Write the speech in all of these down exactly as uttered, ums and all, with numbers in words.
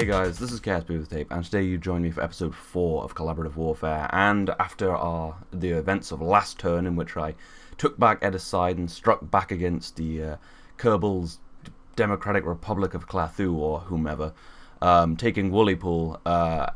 Hey guys, this is Chaos People's Tape, and today you join me for episode four of Collaborative Warfare, and after our, the events of Last Turn, in which I took back Eda's side and struck back against the uh, Kerbal's Democratic Republic of Klathu, or whomever, um, taking Woolipool, uh,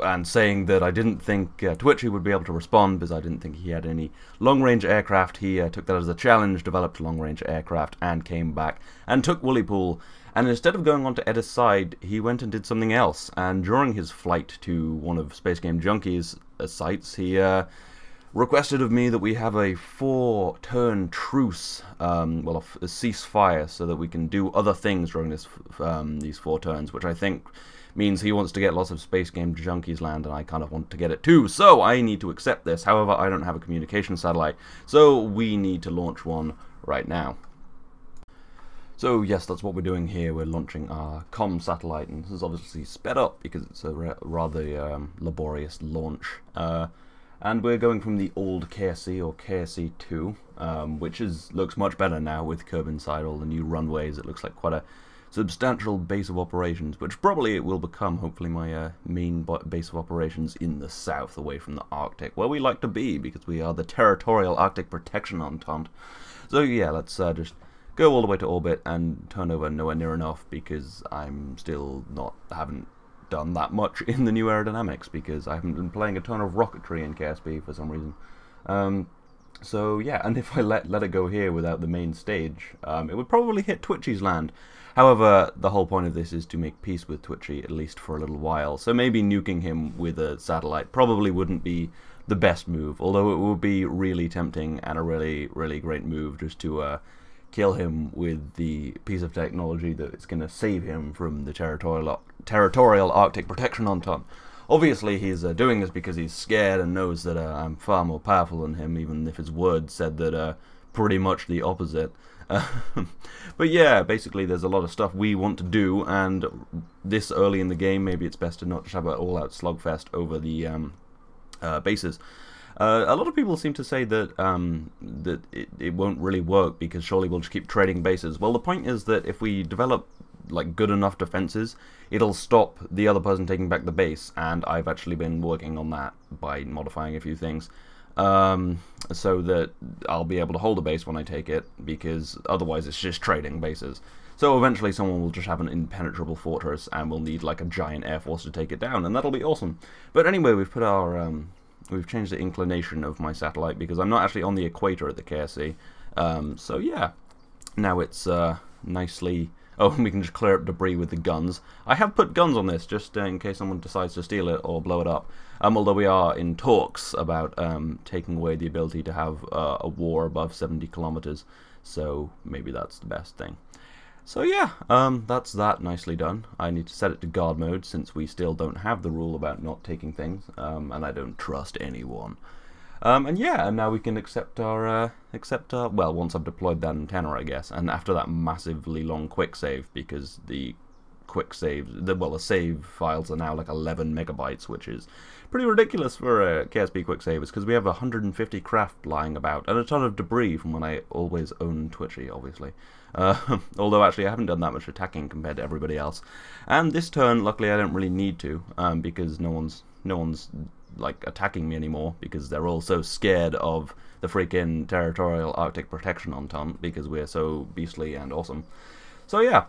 and saying that I didn't think uh, Twitchy would be able to respond, because I didn't think he had any long-range aircraft. He uh, took that as a challenge, developed long-range aircraft, and came back, and took Woolipool. And instead of going on to Eda's side, he went and did something else, and during his flight to one of Space Game Junkies' uh, sites, he uh, requested of me that we have a four-turn truce, um, well, a, a ceasefire, so that we can do other things during this um, these four turns, which I think means he wants to get lots of Space Game Junkies land, and I kind of want to get it too, so I need to accept this. However, I don't have a communication satellite, so we need to launch one right now. So yes, that's what we're doing here. We're launching our comm satellite, and this is obviously sped up because it's a rather um, laborious launch. Uh, and we're going from the old K S C, or K S C two, um, which is looks much better now with Kerbin-side, all the new runways. It looks like quite a substantial base of operations, which probably it will become, hopefully, my uh, main base of operations in the south, away from the Arctic, where we like to be, because we are the territorial Arctic protection entente. So yeah, let's uh, just go all the way to orbit and turn over nowhere near enough, because I'm still not haven't done that much in the new aerodynamics, because I haven't been playing a ton of rocketry in K S P for some reason. Um, so yeah, and if I let let it go here without the main stage, um, it would probably hit Twitchy's land. However, the whole point of this is to make peace with Twitchy, at least for a little while, so maybe nuking him with a satellite probably wouldn't be the best move, although it would be really tempting and a really, really great move just to uh, kill him with the piece of technology that is going to save him from the territorial territorial Arctic protection entente. Obviously, he's uh, doing this because he's scared and knows that uh, I'm far more powerful than him, even if his words said that uh, pretty much the opposite. Uh, but yeah, basically, there's a lot of stuff we want to do, and this early in the game, maybe it's best to not just have an all-out slugfest over the um, uh, bases. Uh, a lot of people seem to say that um, that it, it won't really work because surely we'll just keep trading bases. Well, the point is that if we develop like good enough defenses, it'll stop the other person taking back the base, and I've actually been working on that by modifying a few things um, so that I'll be able to hold a base when I take it, because otherwise it's just trading bases. So eventually someone will just have an impenetrable fortress and we'll need like a giant air force to take it down, and that'll be awesome. But anyway, we've put our... Um, We've changed the inclination of my satellite, because I'm not actually on the equator at the K S C. Um, so yeah, now it's uh, nicely... Oh, and we can just clear up debris with the guns. I have put guns on this, just in case someone decides to steal it or blow it up. Um, although we are in talks about um, taking away the ability to have uh, a war above seventy kilometers. So maybe that's the best thing. So yeah, um, that's that nicely done. I need to set it to guard mode, since we still don't have the rule about not taking things, um, and I don't trust anyone. Um, and yeah, and now we can accept our, uh, accept our, well, once I've deployed that antenna, I guess, and after that massively long quick save, because the quick save, the, well, the save files are now like eleven megabytes, which is pretty ridiculous for a K S P quick save, because we have one hundred fifty craft lying about, and a ton of debris from when I always owned Twitchy, obviously. Uh, although actually I haven't done that much attacking compared to everybody else, and this turn luckily I don't really need to, um, because no one's no one's like attacking me anymore, because they're all so scared of the freaking territorial Arctic protection entente, because we're so beastly and awesome. So yeah,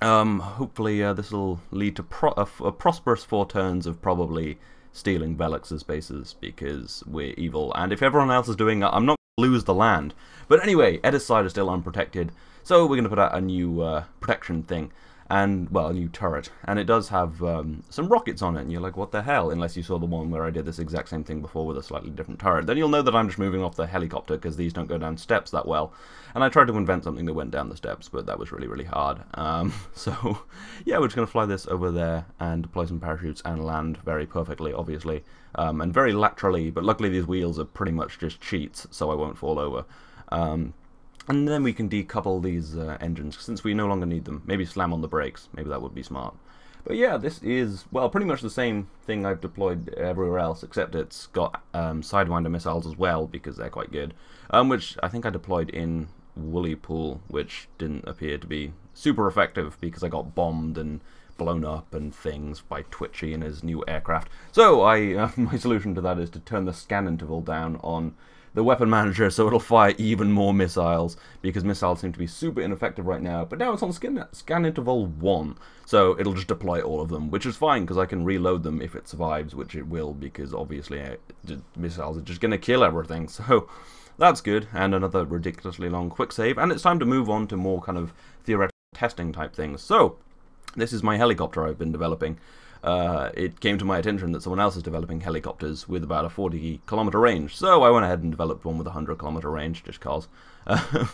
um, hopefully uh, this will lead to pro a, a prosperous four turns of probably stealing Velux's bases, because we're evil, and if everyone else is doing that, I'm not going to lose the land. But anyway, Eda's side is still unprotected. So we're going to put out a new uh, protection thing, and, well, a new turret. And it does have um, some rockets on it, and you're like, what the hell? Unless you saw the one where I did this exact same thing before with a slightly different turret. Then you'll know that I'm just moving off the helicopter, because these don't go down steps that well. And I tried to invent something that went down the steps, but that was really, really hard. Um, so, yeah, we're just going to fly this over there and deploy some parachutes and land very perfectly, obviously. Um, and very laterally, but luckily these wheels are pretty much just cheats, so I won't fall over. Um... And then we can decouple these uh, engines, since we no longer need them. Maybe slam on the brakes. Maybe that would be smart. But yeah, this is, well, pretty much the same thing I've deployed everywhere else, except it's got um, Sidewinder missiles as well, because they're quite good. Um, which I think I deployed in Woolipool, which didn't appear to be super effective, because I got bombed and blown up and things by Twitchy in his new aircraft. So I, uh, my solution to that is to turn the scan interval down on the weapon manager so it'll fire even more missiles, because missiles seem to be super ineffective right now, but now it's on scan, scan interval one, so it'll just deploy all of them, which is fine because I can reload them if it survives, which it will, because obviously uh, missiles are just going to kill everything, so that's good. And another ridiculously long quick save, and it's time to move on to more kind of theoretical testing type things. So this is my helicopter I've been developing. Uh, it came to my attention that someone else is developing helicopters with about a forty kilometer range, so I went ahead and developed one with a one hundred kilometer range, just cause. Uh,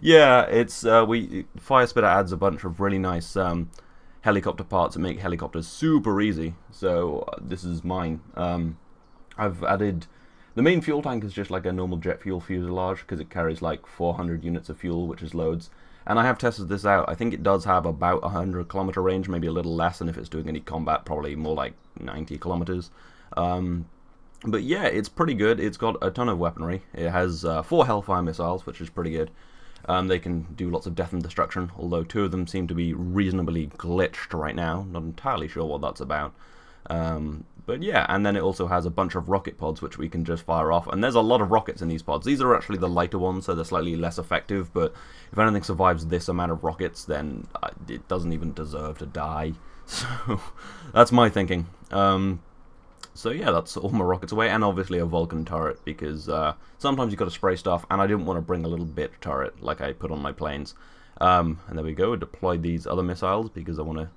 yeah, it's, uh, we, Firespitter adds a bunch of really nice um, helicopter parts that make helicopters super easy, so uh, this is mine. Um, I've added, the main fuel tank is just like a normal jet fuel fuselage, because it carries like four hundred units of fuel, which is loads. And I have tested this out. I think it does have about a one hundred kilometer range, maybe a little less, and if it's doing any combat, probably more like ninety kilometers. Um, but yeah, it's pretty good. It's got a ton of weaponry. It has uh, four Hellfire missiles, which is pretty good. Um, they can do lots of death and destruction, although two of them seem to be reasonably glitched right now. Not entirely sure what that's about. Um, but yeah, and then it also has a bunch of rocket pods which we can just fire off, and there's a lot of rockets in these pods. These are actually the lighter ones, so they're slightly less effective, but if anything survives this amount of rockets, then it doesn't even deserve to die, so that's my thinking. Um, so yeah, that's all my rockets away, and obviously a Vulcan turret, because uh, sometimes you've got to spray stuff, and I didn't want to bring a little bitch turret like I put on my planes. Um, and there we go, deployed these other missiles, because I want to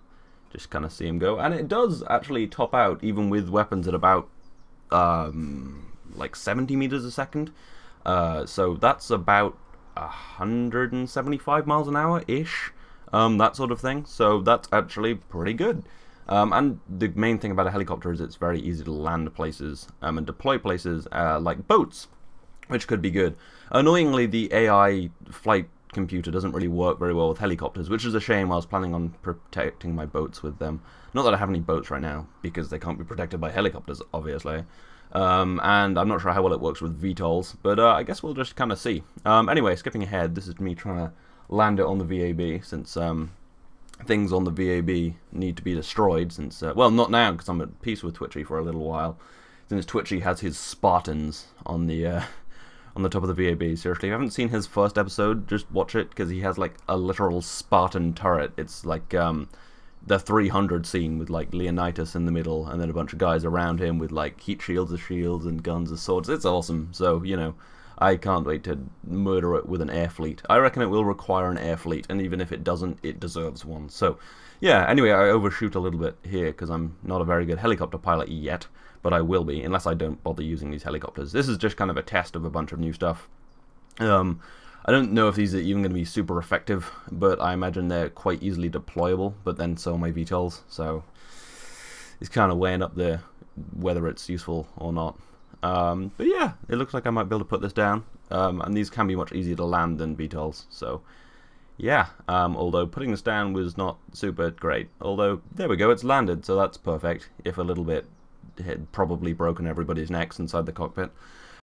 just kind of see him go, and it does actually top out even with weapons at about um, like seventy meters a second, uh, so that's about one hundred seventy-five miles an hour ish, um, that sort of thing, so that's actually pretty good. Um, and the main thing about a helicopter is it's very easy to land places um, and deploy places uh, like boats, which could be good. Annoyingly, the A I flight computer doesn't really work very well with helicopters, which is a shame. I was planning on protecting my boats with them. Not that I have any boats right now, because they can't be protected by helicopters, obviously. Um, and I'm not sure how well it works with V T O Ls, but uh, I guess we'll just kind of see. Um, anyway, skipping ahead, this is me trying to land it on the V A B, since um, things on the V A B need to be destroyed, since, uh, well, not now, because I'm at peace with Twitchy for a little while, since Twitchy has his Spartans on the... Uh, on the top of the V A B. Seriously, if you haven't seen his first episode, just watch it, because he has like a literal Spartan turret. It's like um, the three hundred scene with like Leonidas in the middle, and then a bunch of guys around him with like heat shields as shields and guns as swords. It's awesome. So, you know, I can't wait to murder it with an air fleet. I reckon it will require an air fleet, and even if it doesn't, it deserves one. So, yeah, anyway, I overshoot a little bit here, because I'm not a very good helicopter pilot yet. But I will be, unless I don't bother using these helicopters. This is just kind of a test of a bunch of new stuff. Um, I don't know if these are even going to be super effective, but I imagine they're quite easily deployable, but then so are my V T O Ls, so it's kind of weighing up there whether it's useful or not. Um, but yeah, it looks like I might be able to put this down, um, and these can be much easier to land than V T O Ls, so yeah, um, although putting this down was not super great. Although, there we go, it's landed, so that's perfect, if a little bit. Had probably broken everybody's necks inside the cockpit.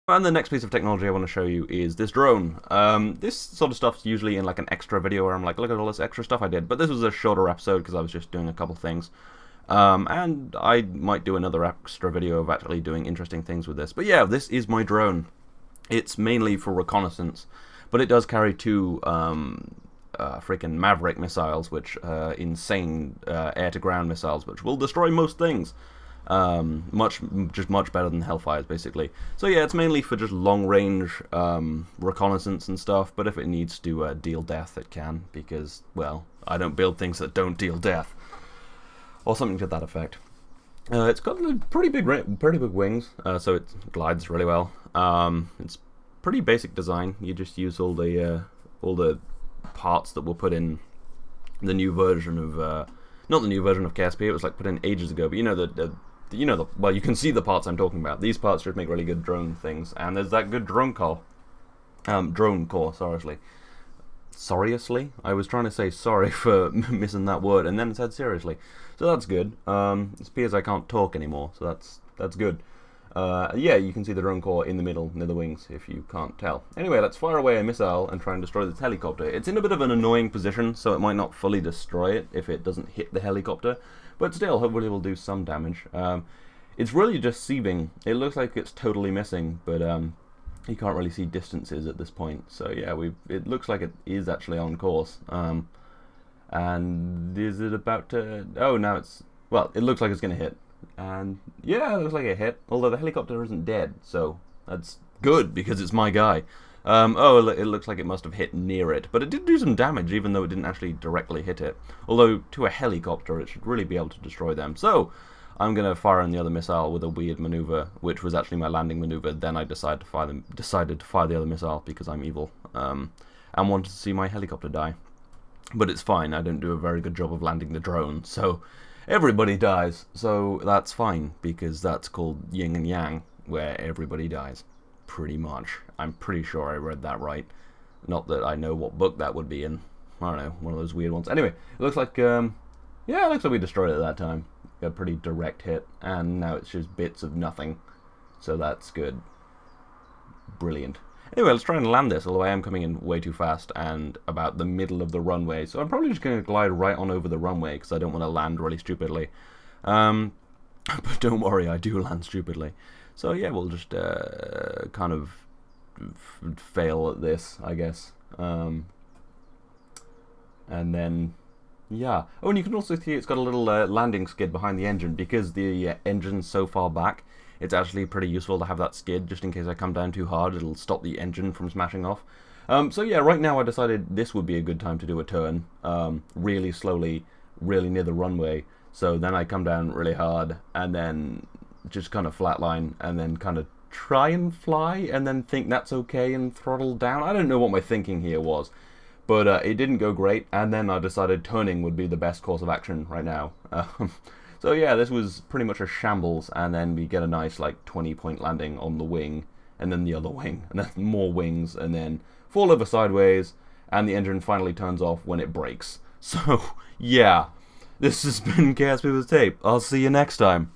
And the next piece of technology I want to show you is this drone. Um, this sort of stuff's usually in like an extra video where I'm like, look at all this extra stuff I did, but this was a shorter episode because I was just doing a couple things. Um, and I might do another extra video of actually doing interesting things with this. But yeah, this is my drone. It's mainly for reconnaissance, but it does carry two um, uh, freaking Maverick missiles, which uh, insane uh, air-to-ground missiles, which will destroy most things. Um, much, just much better than Hellfires, basically. So yeah, it's mainly for just long-range um, reconnaissance and stuff, but if it needs to uh, deal death, it can, because, well, I don't build things that don't deal death. Or something to that effect. Uh, it's got pretty big, pretty big wings, uh, so it glides really well. Um, it's pretty basic design. You just use all the, uh, all the parts that were put in the new version of, uh, not the new version of K S P, it was like put in ages ago, but you know the, the You know, the, well, you can see the parts I'm talking about. These parts should make really good drone things, and there's that good drone core. Um, drone core, seriously. Seriously? I was trying to say sorry for missing that word, and then it said seriously. So that's good. Um, it appears I can't talk anymore, so that's that's good. Uh, yeah, you can see the drone core in the middle, near the wings, if you can't tell. Anyway, let's fire away a missile and try and destroy this helicopter. It's in a bit of an annoying position, so it might not fully destroy it if it doesn't hit the helicopter, but still, hopefully it will do some damage. Um, it's really deceiving. It looks like it's totally missing, but um, you can't really see distances at this point. So yeah, we it looks like it is actually on course. Um, and is it about to... Oh, now it's... Well, it looks like it's going to hit. And yeah, it looks like it hit, although the helicopter isn't dead, so that's good because it's my guy. Um, oh, it looks like it must have hit near it, but it did do some damage even though it didn't actually directly hit it. Although, to a helicopter, it should really be able to destroy them. So, I'm going to fire on the other missile with a weird maneuver, which was actually my landing maneuver. Then I decided to fire, them, decided to fire the other missile because I'm evil um, and wanted to see my helicopter die. But it's fine, I don't do a very good job of landing the drone, so... Everybody dies, so that's fine, because that's called yin and yang, where everybody dies, pretty much. I'm pretty sure I read that right. Not that I know what book that would be in. I don't know, one of those weird ones. Anyway, it looks like, um, yeah, it looks like we destroyed it that time. A pretty direct hit, and now it's just bits of nothing, so that's good. Brilliant. Anyway, let's try and land this, although I am coming in way too fast and about the middle of the runway. So I'm probably just going to glide right on over the runway because I don't want to land really stupidly. Um, but don't worry, I do land stupidly. So yeah, we'll just uh, kind of f fail at this, I guess. Um, and then, yeah. Oh, and you can also see it's got a little uh, landing skid behind the engine because the uh, engine's so far back. It's actually pretty useful to have that skid, just in case I come down too hard, it'll stop the engine from smashing off. Um, so yeah, right now I decided this would be a good time to do a turn, um, really slowly, really near the runway, so then I come down really hard, and then just kind of flatline, and then kind of try and fly, and then think that's okay, and throttle down. I don't know what my thinking here was, but uh, it didn't go great, and then I decided turning would be the best course of action right now. Um, So yeah, this was pretty much a shambles, and then we get a nice like twenty point landing on the wing, and then the other wing, and then more wings, and then fall over sideways, and the engine finally turns off when it breaks. So yeah, this has been Chaos People's Tape. I'll see you next time.